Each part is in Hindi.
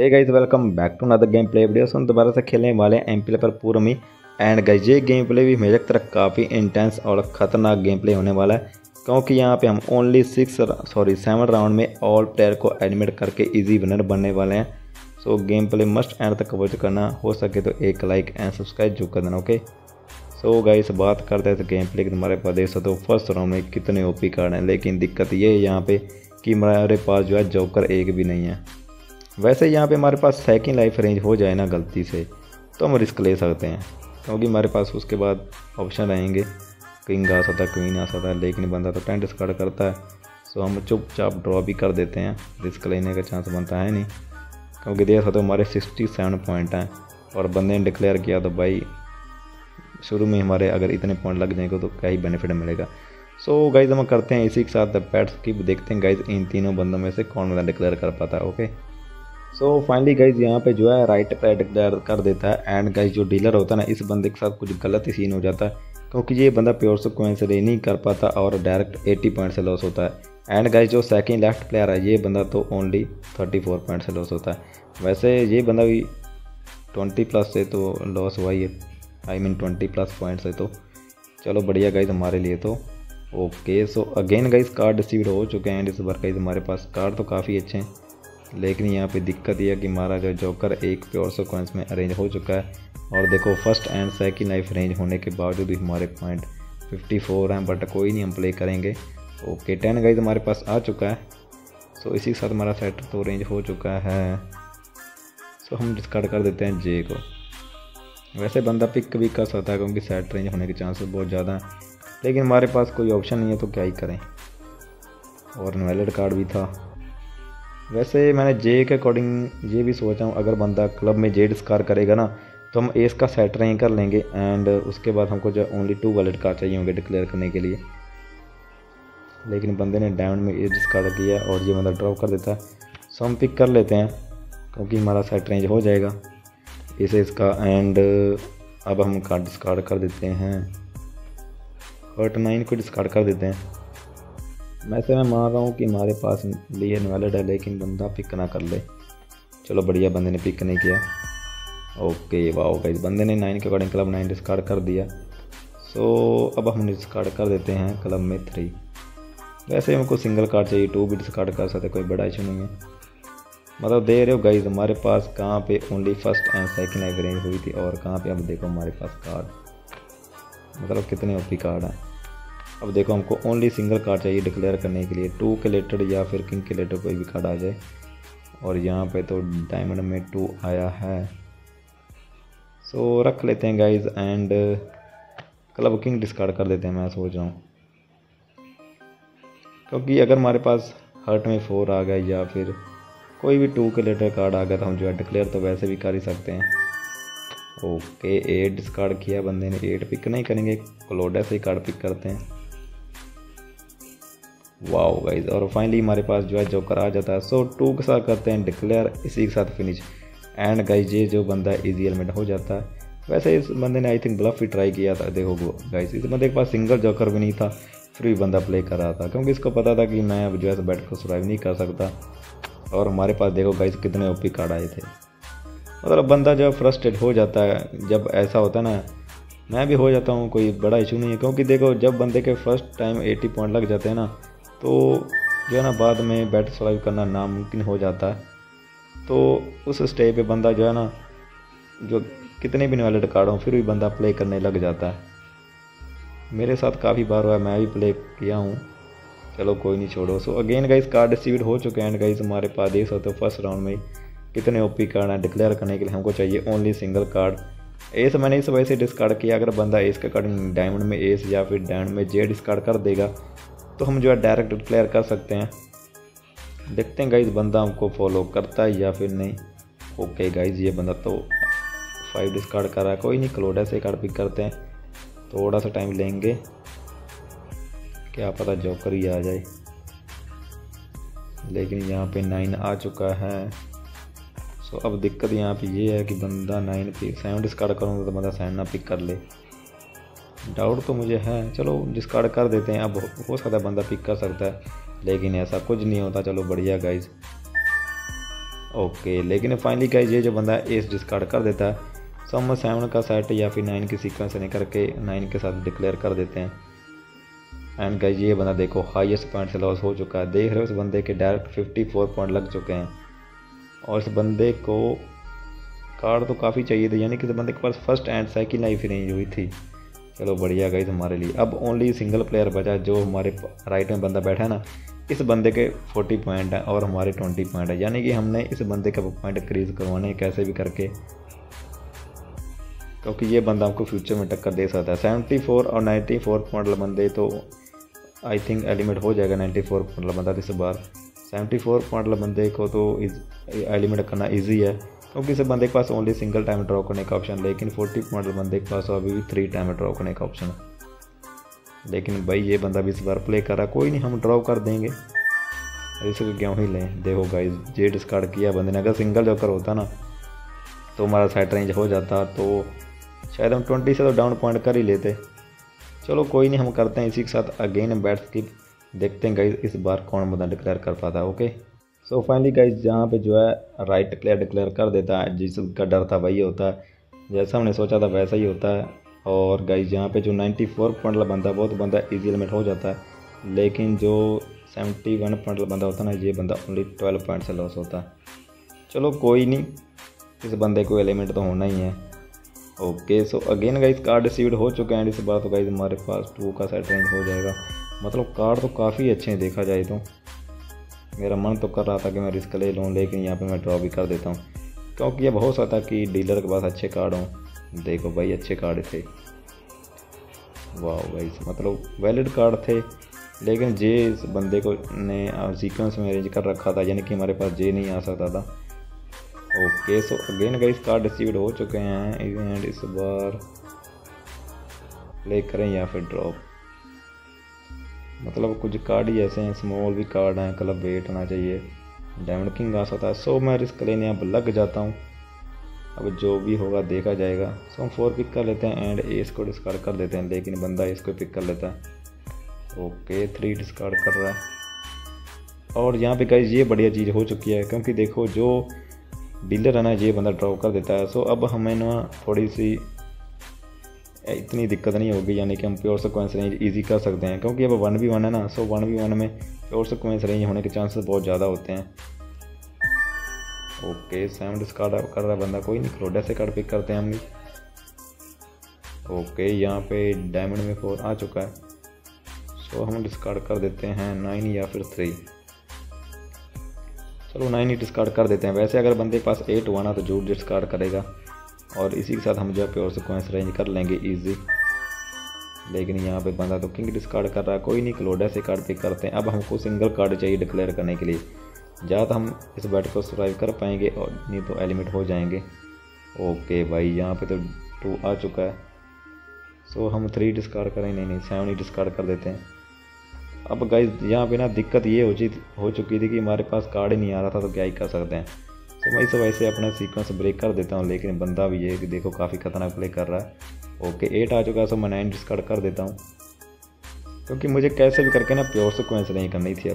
Hey guys welcome back to another game play video. हम दोबारा से खेलने वाले हैं एमपीएल पर पूरा मी। एंड गाइस ये गेम प्ले भी मेरे तरफ काफ़ी इंटेंस और ख़तरनाक गेम प्ले होने वाला है, क्योंकि यहाँ पे हम ओनली 7 राउंड में ऑल प्लेयर को एडमिट करके इजी विनर बनने वाले हैं। So game play must end तक कवर करना, हो सके तो एक लाइक एंड सब्सक्राइब जो कर देना। ओके सो गाइस बात करते हैं गेम प्ले की। तुम्हारे पास देख सकते हो फर्स्ट राउंड में कितने ओपी कार्ड हैं, लेकिन दिक्कत ये है यहाँ पे कि हमारे पास जो है जोकर एक भी नहीं है। वैसे यहाँ पे हमारे पास सेकंड लाइफ रेंज हो जाए ना गलती से, तो हम रिस्क ले सकते हैं, क्योंकि हमारे पास उसके बाद ऑप्शन रहेंगे किंग आ सकता है, क्वीन आ सकता है, लेकिन बंदा तो टेंट स्कार्ड करता है। सो हम चुपचाप ड्रॉ भी कर देते हैं, रिस्क लेने का चांस बनता है नहीं, क्योंकि देख सकते हो हमारे 67 पॉइंट हैं और बंदे ने डिक्लेयर किया तो भाई शुरू में हमारे अगर इतने पॉइंट लग जाएंगे तो क्या ही बेनिफिट मिलेगा। सो गाइज हम करते हैं इसी के साथ पैट्स की, देखते हैं गाइज इन तीनों बंदों में से कौन बंदा डिक्लेयर कर पाता है। ओके सो फाइनली गाइज यहाँ पे जो है राइट पैर डिक्लेयर कर देता है। एंड गाइज जो डीलर होता है ना, इस बंदे के साथ कुछ गलत ही सीन हो जाता है, क्योंकि ये बंदा प्योर से कॉइन से ले नहीं कर पाता और डायरेक्ट 80 पॉइंट से लॉस होता है। एंड गाइज जो सेकंड लेफ्ट प्लेयर है, ये बंदा तो ओनली 34 पॉइंट से लॉस होता है। वैसे ये बंदा भी 20+ से तो लॉस हुआ ही है, आई मीन 20+ पॉइंट से, तो चलो बढ़िया गाइज हमारे लिए तो okay. So again guys card receive हो चुके हैं, एंड इस बार गाइज हमारे पास कार्ड तो काफ़ी अच्छे हैं, लेकिन यहाँ पे दिक्कत यह है कि हमारा जो जोकर एक प्योर सो कॉइंस में अरेंज हो चुका है। और देखो first and second life range होने के बावजूद भी हमारे पॉइंट 54 हैं, बट कोई नहीं, हम प्ले करेंगे। ओके 10 गाइज हमारे पास आ चुका है। सो इसी के साथ हमारा सेट तो रेंज हो चुका है। सो हम डिस्कार्ड कर देते हैं जे को। वैसे बंदा पिक भी कर सकता है, क्योंकि सेट रेंज होने के चांसेस बहुत ज़्यादा हैं, लेकिन हमारे पास कोई ऑप्शन नहीं है तो क्या ही करें, और इनवैलिड कार्ड भी था। वैसे मैंने जे के अकॉर्डिंग ये भी सोचा हूँ, अगर बंदा क्लब में जे डिस्कार करेगा ना तो हम एस का सेट रेंज कर लेंगे, एंड उसके बाद हमको जो ओनली 2 वैलिड कार्ड चाहिए होंगे डिक्लेयर करने के लिए। लेकिन बंदे ने डायमंड में एस डिस्कार्ड किया और ये बंदा ड्रॉप कर देता है। सो हम पिक कर लेते हैं, क्योंकि हमारा सेट रेंज हो जाएगा एस एस का। एंड अब हम कार्ड डिस्कार्ड कर देते हैं, हर्ट 9 को डिस्कार्ड कर देते हैं। वैसे मैं मान रहा हूँ कि हमारे पास लिए इनवैलिड है, लेकिन बंदा पिक ना कर ले। चलो बढ़िया बंदे ने पिक नहीं किया। ओके वाओ गाइस बंदे ने 9 के अकॉर्डिंग क्लब 9 डिस्कार्ड कर दिया। सो अब हम डिस्कार्ड कर देते हैं क्लब में 3। वैसे हमको सिंगल कार्ड चाहिए, 2 भी डिस्कार्ड कर सकते, कोई बड़ा इशू नहीं है। मतलब दे रहे हो गाइस हमारे पास कहाँ पर only first and second arrange हुई थी और कहाँ पर अब देखो हमारे पास कार्ड, मतलब कितने ओपी कार्ड हैं। अब देखो हमको ओनली सिंगल कार्ड चाहिए डिक्लेयर करने के लिए, 2 के रिलेटेड या फिर किंग के रिलेटेड कोई भी कार्ड आ जाए। और यहाँ पे तो डायमंड में 2 आया है, सो रख लेते हैं guys. And club king discard कर देते हैं, मैं सोच रहा हूँ, क्योंकि अगर हमारे पास हर्ट में 4 आ गया या फिर कोई भी 2 के रिलेटेड कार्ड आ गया तो हम जो है डिक्लेयर तो वैसे भी कर ही सकते हैं। ओके 8 डिस्कार्ड किया बंदे ने, 8 पिक नहीं करेंगे, क्लोडा से ही कार्ड पिक करते हैं। वाओ गाइज और फाइनली हमारे पास जो है जोकर आ जाता है। सो 2 के साथ करते हैं डिक्लेयर, इसी के साथ फिनिश। एंड गाइज ये जो बंदा इजी एलिमेंट हो जाता है। वैसे इस बंदे ने आई थिंक ब्लफ ही ट्राई किया था। देखो गाइज इस बंदे के पास सिंगल जोकर भी नहीं था, फिर भी बंदा प्ले कर रहा था, क्योंकि इसको पता था कि मैं अब जो है बैट को सर्वाइव नहीं कर सकता। और हमारे पास देखो गाइज कितने ओपी कार्ड आए थे। मतलब बंदा जो फ्रस्ट्रेट हो जाता है जब ऐसा होता है ना, मैं भी हो जाता हूँ, कोई बड़ा इशू नहीं है, क्योंकि देखो जब बंदे के फर्स्ट टाइम 80 पॉइंट लग जाते हैं ना, तो जो है ना बाद में बैट सर्वाइव करना नामुमकिन हो जाता है। तो उस स्टेज पे बंदा जो है ना, जो कितने भी इनवैलिड कार्ड हों, फिर भी बंदा प्ले करने लग जाता है। मेरे साथ काफ़ी बार हुआ, मैं भी प्ले किया हूँ। चलो कोई नहीं, छोड़ो। So again guys card distribute हो चुके हैं। एंड गाइज हमारे पास देख सकते हो फर्स्ट राउंड में कितने ओपी कार्ड हैं। डिक्लेयर करने के लिए हमको चाहिए ओनली सिंगल कार्ड। एस मैंने इस वजह से डिस्कार्ड किया, अगर बंदा एस के अकॉर्डिंग डायमंड में एस या फिर डायमंड में जे डिस्कार्ड कर देगा तो हम जो है डायरेक्ट डिक्लेयर कर सकते हैं। देखते हैं गाइज बंदा हमको फॉलो करता है या फिर नहीं। ओके गाइज ये बंदा तो 5 डिस्कार्ड कर रहा है, कोई नहीं, क्लोडा से कार्ड पिक करते हैं, थोड़ा सा टाइम लेंगे, क्या पता जोकर ही आ जाए। लेकिन यहाँ पे 9 आ चुका है। सो अब दिक्कत यहाँ पे ये है कि बंदा 9 पे 7 डिस्कार्ड करूँगा तो बंदा 7 ना पिक कर ले, डाउट तो मुझे है। चलो डिस्कार्ड कर देते हैं, अब हो सकता है बंदा पिक कर सकता है, लेकिन ऐसा कुछ नहीं होता। चलो बढ़िया गाइज। ओके। लेकिन फाइनली गाइस ये जो बंदा एस डिस्कार्ड कर देता है सो हम 7 का सेट या फिर 9 की सीक्वेंस से निकल के 9 के साथ डिक्लेयर कर देते हैं। एंड गाइस ये बंदा देखो हाईएस्ट पॉइंट से लॉस हो चुका है, देख रहे हो उस बंदे के डायरेक्ट 54 पॉइंट लग चुके हैं और इस बंदे को कार्ड तो काफ़ी चाहिए था, यानी कि इस बंदे के पास फर्स्ट एंड सेकंड लाइफ ही नहीं हुई थी। चलो बढ़िया गाइस हमारे लिए अब ओनली सिंगल प्लेयर बचा, जो हमारे राइट में बंदा बैठा है ना, इस बंदे के 40 पॉइंट है और हमारे 20 पॉइंट है, यानी कि हमने इस बंदे का पॉइंट इंक्रीज़ करवाने कैसे भी करके, क्योंकि ये बंदा हमको फ्यूचर में टक्कर दे सकता है। 74 और 94 पॉइंट वाला बंदे तो आई थिंक एलिमिनेट हो जाएगा। 94 पॉइंट वाला बंदा इस बार 74 पॉइंट वाला बंदे को तो एलिमिनेट करना ईजी है, क्योंकि इस बंदे के पास ओनली सिंगल टाइम ड्रॉ करने का ऑप्शन, लेकिन 40 पॉइंट वाले बंदे के पास अभी भी 3 टाइम ड्रॉ करने का ऑप्शन है। लेकिन भाई ये बंदा भी इस बार प्ले कर रहा, कोई नहीं हम ड्रॉ कर देंगे, इसको क्यों ही लें। देखो गाइस ये डिस्कार्ड किया बंदे ने, अगर सिंगल जोकर होता ना तो हमारा साइड रेंज हो जाता, तो शायद हम 20 से तो डाउन पॉइंट कर ही लेते। चलो कोई नहीं हम करते हैं इसी के साथ अगेन बैट स्किप, देखते हैं गाइस इस बार कौन बंदा डिक्लेयर कर पाता है। ओके सो फाइनली गाइस जहाँ पे जो है राइट प्लेयर डिक्लेयर कर देता है, जिसका डर था वही होता है, जैसा हमने सोचा था वैसा ही होता है। और गाइस यहाँ पे जो 94 पॉइंट वाला बंदा बहुत बंदा इजी एलिमिनेट हो जाता है, लेकिन जो 71 पॉइंट वाला बंदा होता है ना, ये बंदा ओनली 12 पॉइंट से लॉस होता है। चलो कोई नहीं इस बंदे को एलिमिनेट तो होना ही है। Okay so again guys card received हो चुके हैं, इस बार तो गाइस हमारे पास 2 का सेट रेंज हो जाएगा, मतलब कार्ड तो काफ़ी अच्छे हैं। देखा जाए तो मेरा मन तो कर रहा था कि मैं रिस्क ले लूँ, लेकिन यहाँ पर मैं ड्रॉ भी कर देता हूँ, क्योंकि ये बहुत सा था कि डीलर के पास अच्छे कार्ड हों। देखो भाई अच्छे कार्ड थे, वाह भाई मतलब वैलिड कार्ड थे, लेकिन जे इस बंदे को ने सीक्वेंस में अरेंज कर रखा था, यानी कि हमारे पास जे नहीं आ सकता था। Okay so again guys card received हो चुके हैं, इवेंट इस बार प्ले करें या फिर ड्रॉप, मतलब कुछ कार्ड ही ऐसे हैं, स्मॉल भी कार्ड हैं, क्लब वेट होना चाहिए, डायमंड किंग आ सकता है, सो मैं रिस्क लेने अब लग जाता हूँ, अब जो भी होगा देखा जाएगा। सो हम 4 पिक कर लेते हैं एंड एस को डिस्कार्ड कर देते हैं, लेकिन बंदा एस को पिक कर लेता है। ओके 3 डिस्कार्ड कर रहा है और यहाँ पे गाइस ये बढ़िया चीज़ हो चुकी है, क्योंकि देखो जो डीलर है ना ये बंदा ड्रॉ कर देता है, सो अब हमें ना थोड़ी सी इतनी दिक्कत नहीं होगी, यानी कि हम प्योर सिक्वेंस रेंज ईजी कर सकते हैं, क्योंकि अब 1v1 है ना, सो 1v1 में प्योर सिक्वेंस रेंज होने के चांसेस बहुत ज़्यादा होते हैं। ओके 7 डिस्कार्ड कर रहा है बंदा, कोई नहीं क्रोडा से कार्ड पिक करते हैं हम लोग। ओके यहाँ पे डायमंड में 4 आ चुका है, सो हम डिस्कार्ड कर देते हैं 9 या फिर 3। चलो 9 ही डिस्कार्ड कर देते हैं, वैसे अगर बंदे के पास 8 हुआ ना तो जरूर डिस्कार्ड करेगा, और इसी के साथ हम जो है प्योर सिक्वेंस रेंज कर लेंगे ईजी। लेकिन यहाँ पे बंदा तो किंग डिस्कार्ड कर रहा है, कोई नहीं क्लोडा से कार्ड पिक करते हैं। अब हमको सिंगल कार्ड चाहिए डिक्लेयर करने के लिए, ज़्यादा हम इस बैट को सर्वाइव कर पाएंगे और नहीं तो एलिमिनेट हो जाएंगे। ओके भाई यहाँ पे तो 2 आ चुका है, सो हम 3 डिस्कार्ड करें, नहीं 7 ही डिस्कार्ड कर देते हैं। अब गाइस यहाँ पे ना दिक्कत ये हो चुकी थी कि हमारे पास कार्ड ही नहीं आ रहा था, तो क्या ही कर सकते हैं। सो मैं इस वजह से अपना सीक्वेंस ब्रेक कर देता हूँ, लेकिन बंदा भी ये देखो काफ़ी खतरनाक प्ले कर रहा है। ओके 8 आ चुका है, सो मैं 9 डिस्कार्ड कर देता हूँ, क्योंकि मुझे कैसे भी करके ना प्योर सिक्वेंस नहीं करनी थी।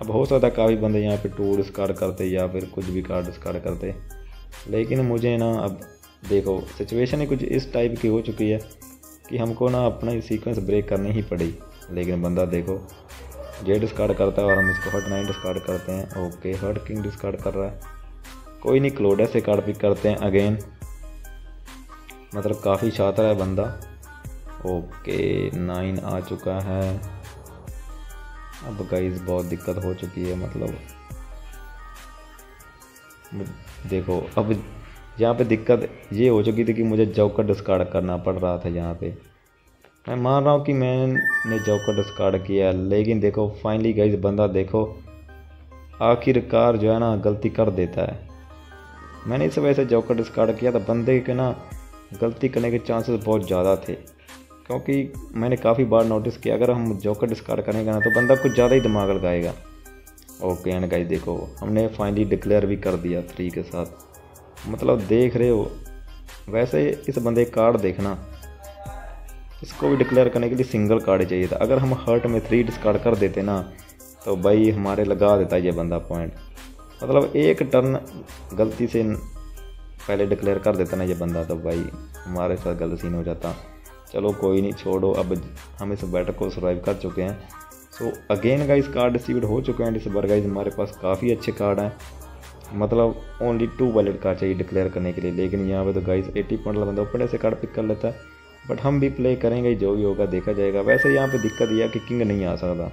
अब हो सकता है काफ़ी बंदे यहाँ पे 2 डिस्कार्ड करते या फिर कुछ भी कार्ड डिस्कार्ड करते, लेकिन मुझे ना अब देखो सिचुएशन ही कुछ इस टाइप की हो चुकी है कि हमको ना अपना सीक्वेंस ब्रेक करनी ही पड़ी। लेकिन बंदा देखो जे डिस्कार्ड करता है और हम इसको हट 9 डिस्कार्ड करते हैं। ओके हट किंग डिस्कार्ड कर रहा है, कोई नहीं क्लोडा से कार्ड पिक करते हैं अगेन, मतलब काफ़ी शातिर है बंदा। ओके 9 आ चुका है, अब गाइस बहुत दिक्कत हो चुकी है, मतलब देखो अब यहाँ पे दिक्कत ये हो चुकी थी कि मुझे जोकर डिस्कार्ड करना पड़ रहा था। यहाँ पे मैं मान रहा हूँ कि मैंने जोकर डिस्कार्ड किया, लेकिन देखो फाइनली गाइस बंदा देखो आखिरकार जो है ना गलती कर देता है। मैंने इस वजह से जोकर डिस्कार्ड किया था, बंदे के ना गलती करने के चांसेस बहुत ज़्यादा थे, क्योंकि मैंने काफ़ी बार नोटिस किया अगर हम जोकर डिस्कार्ड करेंगे ना तो बंदा कुछ ज़्यादा ही दिमाग लगाएगा। ओके एंड गाइस देखो हमने फाइनली डिक्लेयर भी कर दिया 3 के साथ, मतलब देख रहे हो। वैसे इस बंदे कार्ड देखना, इसको भी डिक्लेयर करने के लिए सिंगल कार्ड चाहिए था, अगर हम हर्ट में 3 डिस्कार्ड कर देते ना तो भाई हमारे लगा देता ये बंदा पॉइंट, मतलब एक टर्न गलती से पहले डिक्लेयर कर देता ना ये बंदा, तो भाई हमारे साथ गलत सीन हो जाता। चलो कोई नहीं, छोड़ो, अब हम इस बैटर को सर्वाइव कर चुके हैं। So again guys card distribute हो चुके हैं। इस बार गाइस हमारे पास काफ़ी अच्छे कार्ड हैं, मतलब ओनली 2 वैलिड कार्ड चाहिए डिक्लेयर करने के लिए। लेकिन यहाँ पे तो गाइस 80 पॉइंट बंदा ऊपर से कार्ड पिक कर लेता है, बट हम भी प्ले करेंगे, जो भी होगा देखा जाएगा। वैसे यहाँ पे दिक्कत यह है कि किंग नहीं आ सकता,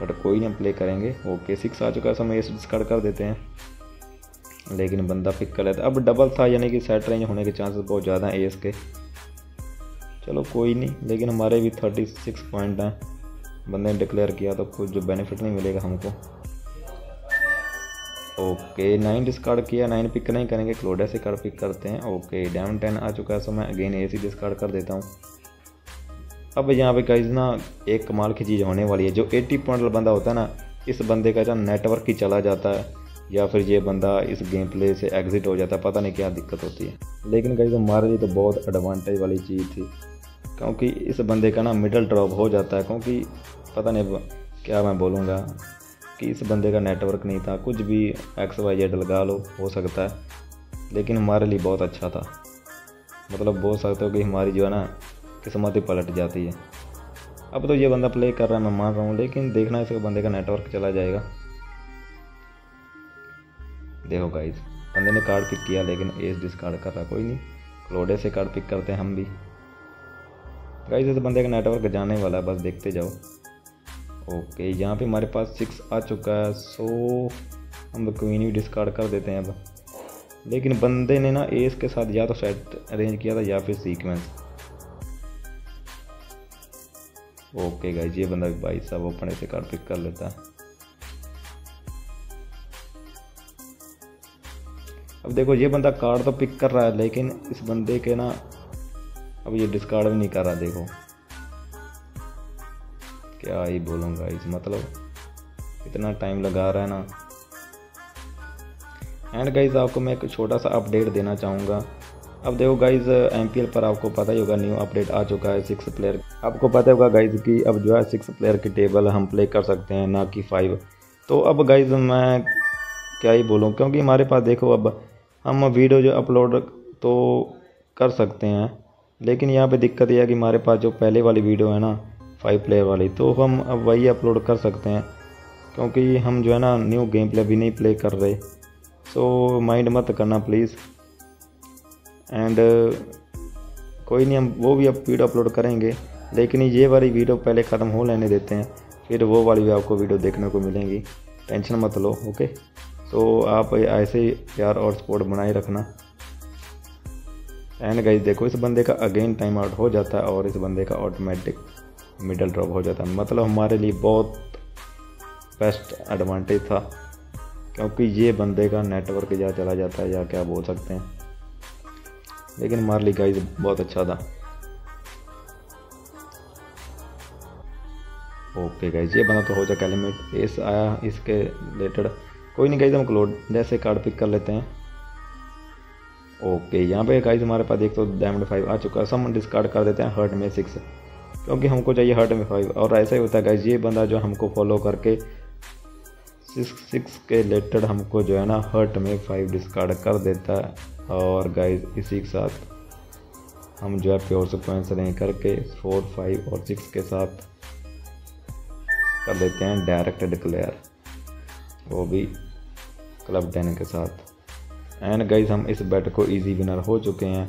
बट कोई नहीं, हम प्ले करेंगे। ओके 6 आ चुका है, समय इस डिस्कार्ड कर देते हैं, लेकिन बंदा पिक कर लेता। अब डबल था, यानी कि सेट रेंज होने के चांसेस बहुत ज़्यादा हैं एस के। चलो कोई नहीं, लेकिन हमारे भी 36 पॉइंट हैं। बंदे ने डिक्लेयर किया तो कुछ जो बेनिफिट नहीं मिलेगा हमको। ओके 9 डिस्कार्ड किया, 9 पिक नहीं करेंगे, क्लोडा से कार्ड पिक करते हैं। ओके डायमंड 10 आ चुका है, सो मैं अगेन ए सी डिस्कार्ड कर देता हूँ। अब यहाँ पे गाइस ना एक कमाल की चीज़ होने वाली है। जो 80 पॉइंट बंदा होता है ना, इस बंदे का जहाँ नेटवर्क ही चला जाता है, या फिर ये बंदा इस गेम प्ले से एग्जिट हो जाता है, पता नहीं क्या दिक्कत होती है। लेकिन गाइस हमारे लिए तो बहुत एडवांटेज वाली चीज़ थी, क्योंकि इस बंदे का ना मिडल ड्रॉप हो जाता है। क्योंकि पता नहीं क्या मैं बोलूँगा कि इस बंदे का नेटवर्क नहीं था, कुछ भी XYZ लगा लो, हो सकता है। लेकिन हमारे लिए बहुत अच्छा था, मतलब बोल सकते हो कि हमारी जो है ना किस्मत ही पलट जाती है। अब तो ये बंदा प्ले कर रहा है, मैं मान रहा हूँ, लेकिन देखना इसके बंदे का नेटवर्क चला जाएगा। देखो गाइस बंदे ने कार्ड पिक किया, लेकिन एस डिस्कार्ड कर रहा, कोई नहीं, क्लोडे से कार्ड पिक करते हैं हम भी। गाइस इस बंदे का नेटवर्क जाने वाला है, बस देखते जाओ। ओके यहाँ पे हमारे पास 6 आ चुका है, सो हम क्वीन भी डिस्कार्ड कर देते हैं अब। लेकिन बंदे ने ना एस के साथ या तो सेट अरेंज किया था या फिर सीक्वेंस। ओके गाइस ये बंदा भाई साहब अपने से कार्ड पिक कर लेता है। अब देखो ये बंदा कार्ड तो पिक कर रहा है, लेकिन इस बंदे के ना अब ये डिस्कार्ड भी नहीं कर रहा। देखो क्या ही बोलूँगा इस, मतलब इतना टाइम लगा रहा है ना। एंड गाइज आपको मैं एक छोटा सा अपडेट देना चाहूँगा। अब देखो गाइज MPL पर आपको पता ही होगा न्यू अपडेट आ चुका है 6 प्लेयर। आपको पता होगा गाइज कि अब जो है 6 प्लेयर की टेबल हम प्ले कर सकते हैं, ना कि 5। तो अब गाइज मैं क्या ही बोलूँ, क्योंकि हमारे पास देखो अब हम वीडियो जो अपलोड तो कर सकते हैं, लेकिन यहाँ पे दिक्कत यह है कि हमारे पास जो पहले वाली वीडियो है ना 5 प्लेयर वाली, तो हम अब वही अपलोड कर सकते हैं, क्योंकि हम जो है ना न्यू गेम प्ले भी नहीं प्ले कर रहे। सो माइंड मत करना प्लीज़। एंड कोई नहीं, हम वो भी अब वीडियो अपलोड करेंगे, लेकिन ये वाली वीडियो पहले ख़त्म हो लेने देते हैं, फिर वो वाली भी आपको वीडियो देखने को मिलेंगी, टेंशन मत लो। ओके तो आप ऐसे ही प्यार और सपोर्ट बनाए रखना। एंड गाइस देखो इस बंदे का अगेन टाइम आउट हो जाता है, और इस बंदे का ऑटोमेटिक मिडल ड्रॉप हो जाता है। मतलब हमारे लिए बहुत बेस्ट एडवांटेज था, क्योंकि ये बंदे का नेटवर्क या चला जाता है या क्या बोल सकते हैं, लेकिन हमारे लिए गाइस बहुत अच्छा था। ओके गाइस ये बंदा तो हो जाएगा लिमिट, एस आया इसके रिलेटेड। कोई नहीं गाइस हम क्लोड से कार्ड पिक कर लेते हैं। ओके यहाँ पे गाइस हमारे पास एक तो डायमंड 5 आ चुका है, सब डिस्कार्ड कर देते हैं। हर्ट में 6 क्योंकि हमको चाहिए हर्ट में 5। और ऐसा ही होता है गाइस, ये बंदा जो हमको फॉलो करके 6 के रिलेटेड हमको जो है ना हर्ट में 5 डिस्कार्ड कर देता है। और गाइस इसी के साथ हम जो है प्योर सिक्वेंस नहीं करके 4, 5 और 6 के साथ कर देते हैं डायरेक्ट डिक्लेयर, वो भी क्लब 10 के साथ। एंड गाइस हम इस बैट को इजी विनर हो चुके हैं।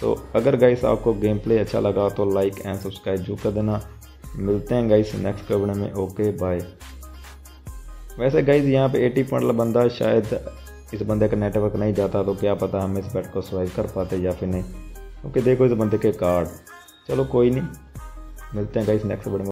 सो अगर गाइस आपको गेम प्ले अच्छा लगा तो लाइक एंड सब्सक्राइब जो कर देना। मिलते हैं गाइस नेक्स्ट वीडियो में। Okay bye. वैसे गाइस यहाँ पे 80 पॉइंट बंदा, शायद इस बंदे का नेटवर्क नहीं जाता तो क्या पता हम इस बैट को सर्वाइव कर पाते या फिर नहीं। ओके देखो इस बंदे के कार्ड। चलो कोई नहीं, मिलते हैं गाइस नेक्स्ट वीडियो में।